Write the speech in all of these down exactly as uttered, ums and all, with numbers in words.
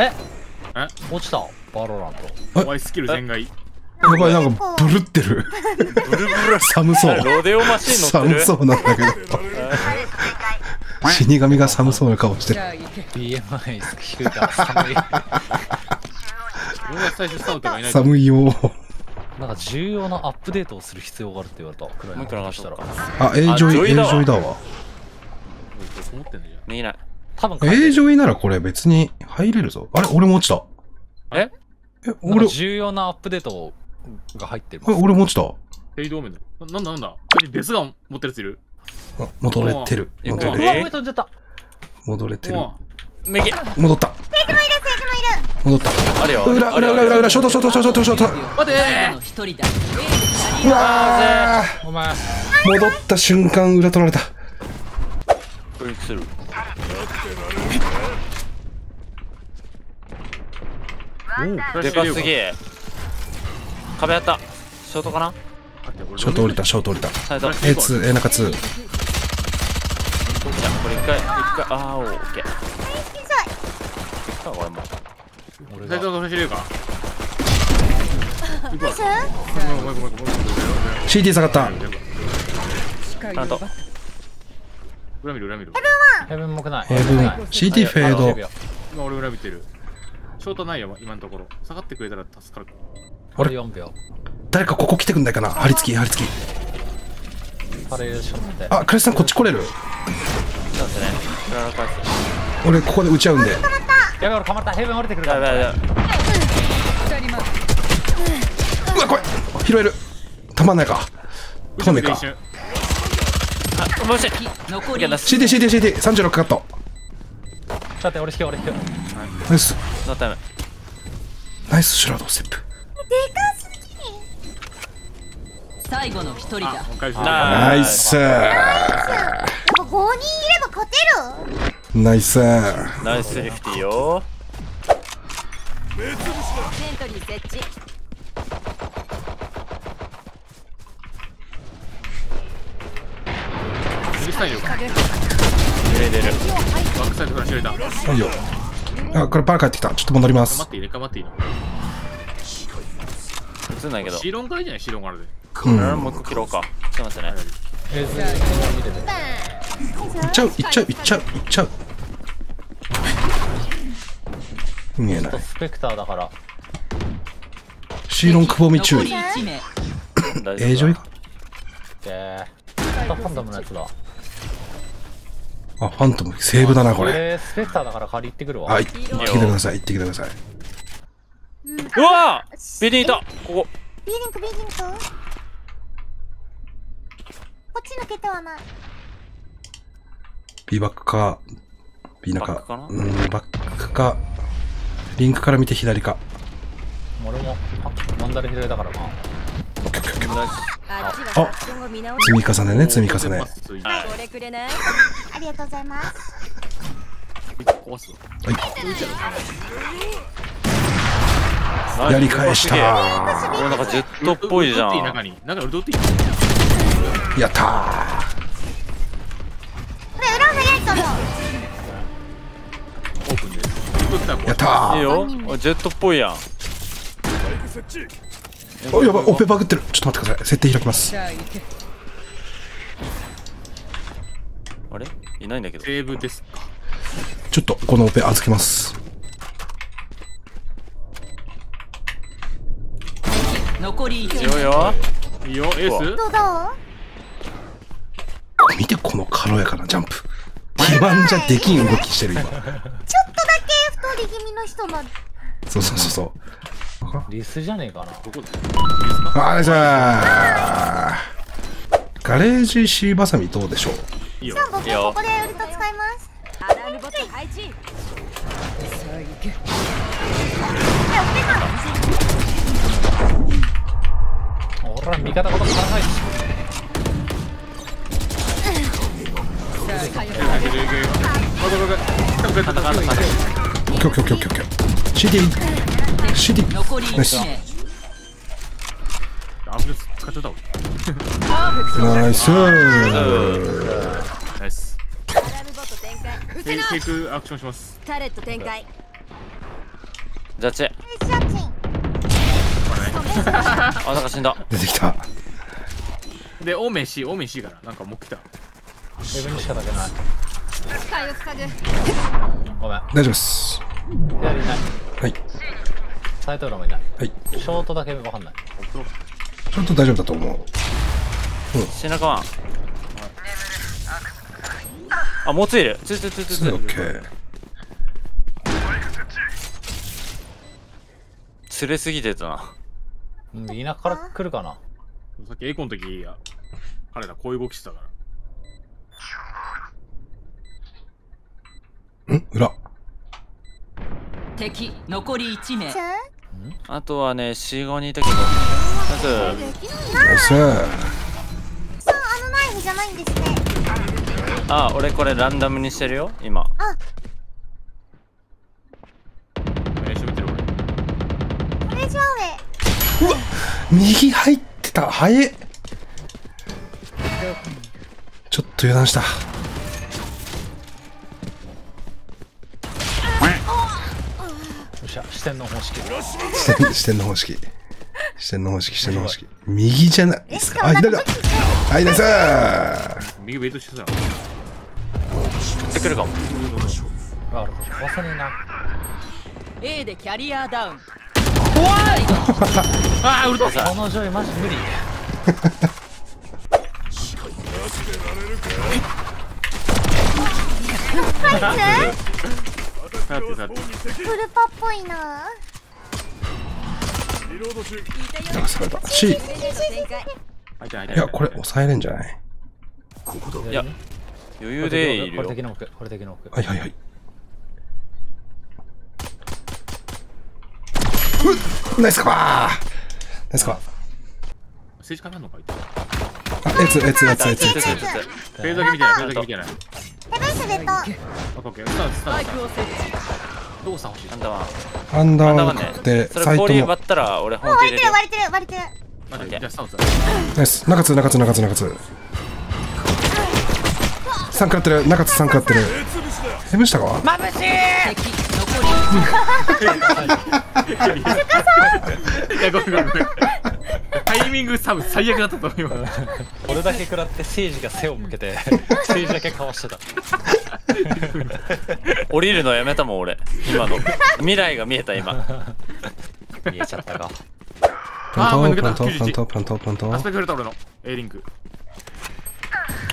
ええ落ちたバロラント。お前スキル全開。やばい、なんかブルってる。ブルブル寒そう。ロデオマシン乗ってる。寒そうなんだけど。死神が寒そうな顔してる。ビーエムアイ 低いから寒い。寒いよ。なんか重要なアップデートをする必要があるって言われた。もう一回流したら。あ、エイジョイ、エイジョイだわ。見えない。多分エイジョイならこれ別に入れるぞ。あれ、俺も落ちた。え？え、俺重要なアップデートが入ってる。え、俺も落ちた。ヘイドーメンだ。なんだなんだ。ベスガン持ってるやついる？あ、戻れてる。戻れてる。戻れてる。戻れてる。戻った。戻った。裏裏裏裏裏ショートショートショートショート。待てー。うわー。お前戻った瞬間裏取られた。ブレイクする。でかすぎ。壁あった。ショートかな？ショート降りた、ショート降りた。エーツー、エー中ツー。これ一回、一回、あー、オッケー。俺も。俺が。シーティー 下がった。あと。裏見る、裏見る。ヘブンも来ない。ヘブン。シーティー フェード。今俺裏見てる。ショートないよ、今のところ。下がってくれたら助かる。あれよんびょう。誰かここ来てくんないかな。張り付き、張り付き。あ、クレスさんこっち来れる。俺ここで打ち合うんで。やばい、俺かまった。ヘブン降りてくるから。うわ、これ拾える。たまんないか。たまんないか。あ、もし。シーティー、シーティー、シーティー、さんじゅうろくカット。ちょっと俺引け、俺引け。ナイス。ナイスシュラードステップ。でかすぎ。最後の一人だ。ナイス。ごにんいれば勝てる。ナイス。ナイスセーフティーよ。セントリー設置。許したいよ。揺れてる。バックサイドから揺れた。はいよ。あ、これバー帰ってきた。ちょっと戻ります。待っていいね、頑張っていいの。映んないけど。シロンからいいじゃない、シロンからで。うん、もう一個切ろうか。すいませんね。いっちゃう、いっちゃう、いっちゃう、いっちゃう。見えない。スペクターだから。シロンくぼみ注意。え、ジョイか。ええ。ファンダムのやつだ。あ、ファントムセーブだなこれ。えー、スペクターだから借り行ってくるわ。はい、行ってきてください、行ってきてください。うわー、ビーディンいた。ここビーディンク、ビーディンクこっち抜けてはない。ビーバックかビーナか、うん、バックかリンクから見て左か。俺も真ん中左だからな。あ、積み重ねね、積み重ね。ありがとうございます。はい。やり返した。なんかジェットっぽいじゃん。やったー。これ裏早いと思う。やったー。いいよ。ジェットっぽいやん。お、やばい、オペバグってる。ちょっと待ってください、設定開きます。あれいないんだけど。セーブですか。ちょっとこのオペ預けます。残りいち。いいよいいよ、エースどうだ。見てこの軽やかなジャンプ。基盤じゃできん動きしてる今。ちょっとだけ太り気味の人なんで。そうそうそうそう、リスじゃねえかな。あれじゃあガレージシーバサミどうでしょう。いいよ。ここでウルト使います。ほら味方こと考えて。シディ、ナイス。ナイス。ナイス。テイクアクションします。タレット展開。ジャッジ。あ、なんか死んだ。出てきた。で、お飯、お飯から、なんかもう来た。自分にしか食べない。ごめん。大丈夫です。やりない。はい。サイトロもいない。はい。ショートだけわかんない。ショート大丈夫だと思う。うん。背中は。あ、もうついる。ついついついついつい。オッケー。釣れすぎてたな。うん、田舎から来るかな。さっきエイコの時や彼らこういう動きしてたから。ん裏敵残り一名。あとはね、四五人いたけど。まずよっしゃ。そう、あのナイフじゃないんですね。あ、俺これランダムにしてるよ今。あうわ、右入ってた。早え。ちょっと油断した。よっしゃ、視点の方式。視点の方式。視点の方式、視点の方式。右じゃない。あ、左だ。はい、ナイスー。右ベイトしてた。持ってくるかも。あ、壊さねえな。A でキャリアダウン。怖い。ああ、ウルトさん。このジョイマジ無理。フルパっぽいな。なんかそれだ。C。いや、これ抑えれんじゃない。いや、余裕でいるよ。これ的な奥、これ的な奥。はいはいはい。ナイスカバー。ナイスカバー。政治家なんのかい。あ、えつえつえつえつえつ。フェードだけ見てない。フェードだけ見てない。ヘブンスレッド。オッケー。スタースター。どうした欲しい。アンダーワン。アンダーワン確定。それ氷奪ったら俺本気で。割れてる割れてる割れてる。待って。じゃあスタースター。ナイス。中津中津中津中津。三食らってる。中津三食らってる。ヘブンしたか。眩しい。いや、ごめんごめん。タイミング多分最悪だったと思います。俺だけ食らって政治が背を向けて政治だけかわしてた。降りるのやめたもん俺。今の未来が見えた今。見えちゃったか。ああ、抜けた。パントパントパント。アスペクルト俺の A リンク。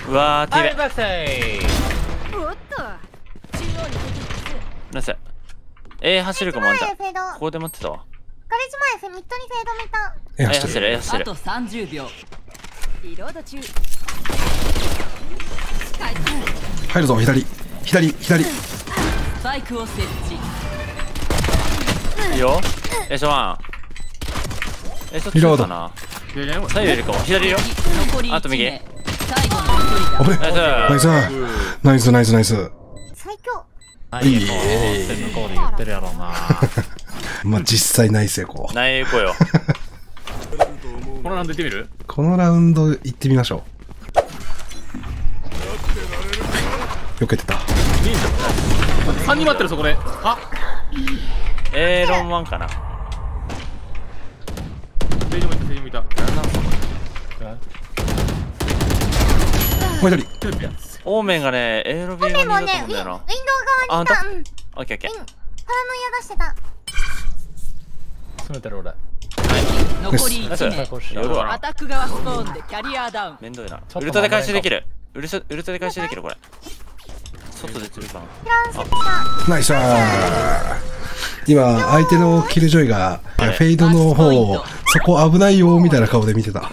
うわー、ティレ。おっと。なぜ。A 走るかもあんじゃん。ここで待ってたわ。これ一枚ミッドにフェード見た。A 走る A 走る。あとさんじゅうびょう。リロード中。入るぞ左左左。バイクを設置。いいよ。エーションワン。エーションリロードな。左入れるかも。左よ。あと右。ナイスナイスナイスナイス。最強。いい向こうで言ってるやろうな。まあ実際ない成功。ない成功よ。このラウンド行ってみる？このラウンド行ってみましょう。よけてた。さんにん待ってるそこで。あ、エーロンワンかな。正常もいた正常もいた。もう一人。オーメンがね、エーロビーがね、ウィンドウ側にいた。あ、だ。オッケーオッケー。パラノイア出してた。詰めてる俺。残りいち名。アタック側ストーンでキャリアダウン。面倒いな。ウルトで回収できる。ウルトで回収できるこれ。外で釣るかな。ナイスー。今相手のキルジョイがフェイドの方をそこ危ないよみたいな顔で見てた。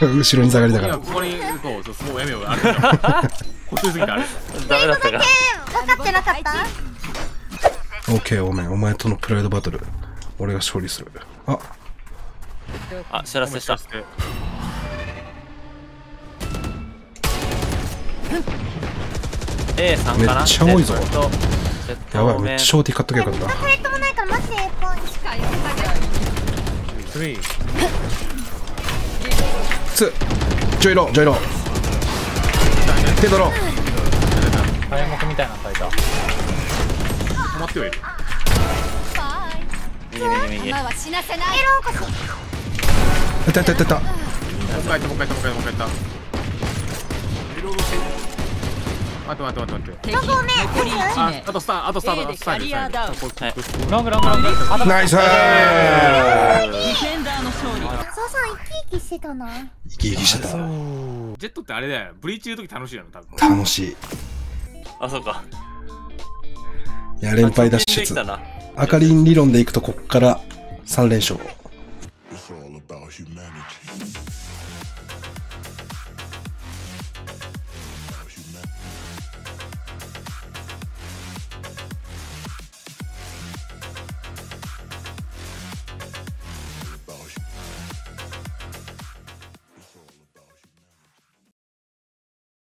後ろに下がりだから。ここにこうもうやめよう。あれ。こすりすぎたあれ。ダメだったか。分かってなかった。オッケー、おめん、お前とのプライドバトル、俺が勝利する。あ、あ、知らせした。A さんかな。めっちゃ多いぞ。やばい、めっちゃショーティー買っとけよかった。フレットもないからマジでエポンしかやったけど。ツー、ジョイロー、ジョイロー、テドロー。早幕みたいなサイト。止まってはいる。右右右。エローこそ。いたいたいたいた。もう一回いったもう一回いったもう一回いったもう一回いった。エローのせい。待って待って待って待って。どこね。あ、あとスターあとスターだ。スター。ロングロングロング。ナイス。ディフェンダーの勝利。そうそう生き生きしてたな。生き生きしてた。ジェットってあれだよ。ブリーチの時楽しいよね多分。楽しい。あ、そうか。いや、連敗脱出。あかりん理論でいくとこっからさん連勝。